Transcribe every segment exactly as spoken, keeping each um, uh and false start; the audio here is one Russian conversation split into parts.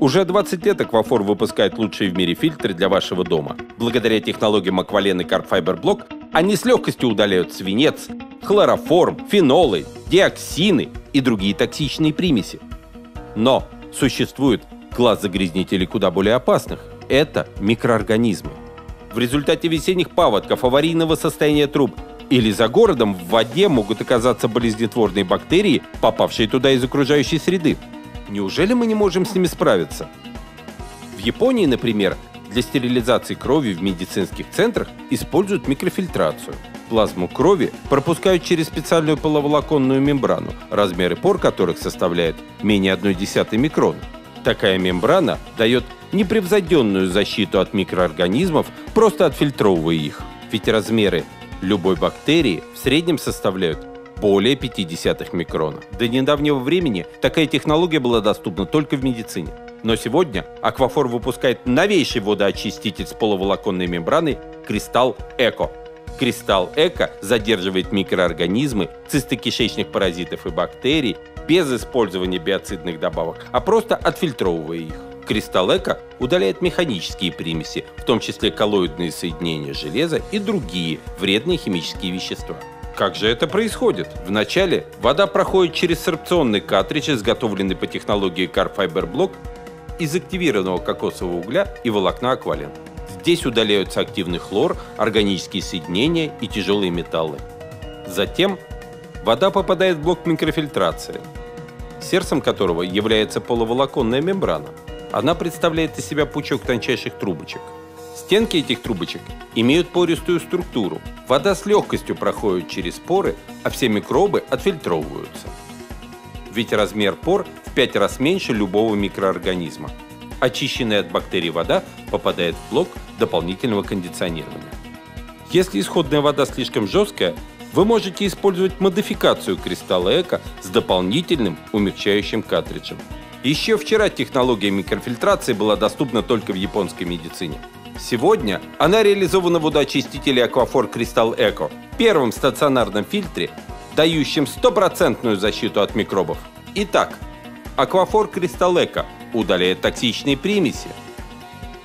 Уже двадцать лет Аквафор выпускает лучшие в мире фильтры для вашего дома. Благодаря технологиям Aqualine и Carbon Fiber Block они с легкостью удаляют свинец, хлороформ, фенолы, диоксины и другие токсичные примеси. Но существует класс загрязнителей куда более опасных – это микроорганизмы. В результате весенних паводков, аварийного состояния труб или за городом в воде могут оказаться болезнетворные бактерии, попавшие туда из окружающей среды. Неужели мы не можем с ними справиться? В Японии, например, для стерилизации крови в медицинских центрах используют микрофильтрацию. Плазму крови пропускают через специальную половолоконную мембрану, размеры пор которых составляют менее одной десятой микрона. Такая мембрана дает непревзойденную защиту от микроорганизмов, просто отфильтровывая их. Ведь размеры любой бактерии в среднем составляют более пяти десятых микрона. До недавнего времени такая технология была доступна только в медицине. Но сегодня Аквафор выпускает новейший водоочиститель с полуволоконной мембраной «Кристалл Эко». «Кристалл Эко» задерживает микроорганизмы, цистокишечных паразитов и бактерий без использования биоцидных добавок, а просто отфильтровывая их. «Кристалл Эко» удаляет механические примеси, в том числе коллоидные соединения железа и другие вредные химические вещества. Как же это происходит? Вначале вода проходит через сорбционный картридж, изготовленный по технологии Carbon Fiber Block, из активированного кокосового угля и волокна аквален. Здесь удаляются активный хлор, органические соединения и тяжелые металлы. Затем вода попадает в блок микрофильтрации, сердцем которого является полуволоконная мембрана. Она представляет из себя пучок тончайших трубочек. Стенки этих трубочек имеют пористую структуру. Вода с легкостью проходит через поры, а все микробы отфильтровываются. Ведь размер пор в пять раз меньше любого микроорганизма. Очищенная от бактерий вода попадает в блок дополнительного кондиционирования. Если исходная вода слишком жесткая, вы можете использовать модификацию «Кристалла Эко» с дополнительным умягчающим картриджем. Еще вчера технология микрофильтрации была доступна только в японской медицине. Сегодня она реализована в водоочистителе Аквафор Кристалл Эко, первом стационарном фильтре, дающем стопроцентную защиту от микробов. Итак, Аквафор Кристалл Эко удаляет токсичные примеси.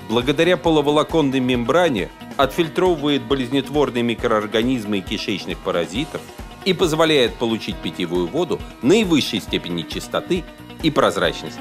Благодаря полуволоконной мембране отфильтровывает болезнетворные микроорганизмы и кишечных паразитов и позволяет получить питьевую воду наивысшей степени чистоты и прозрачности.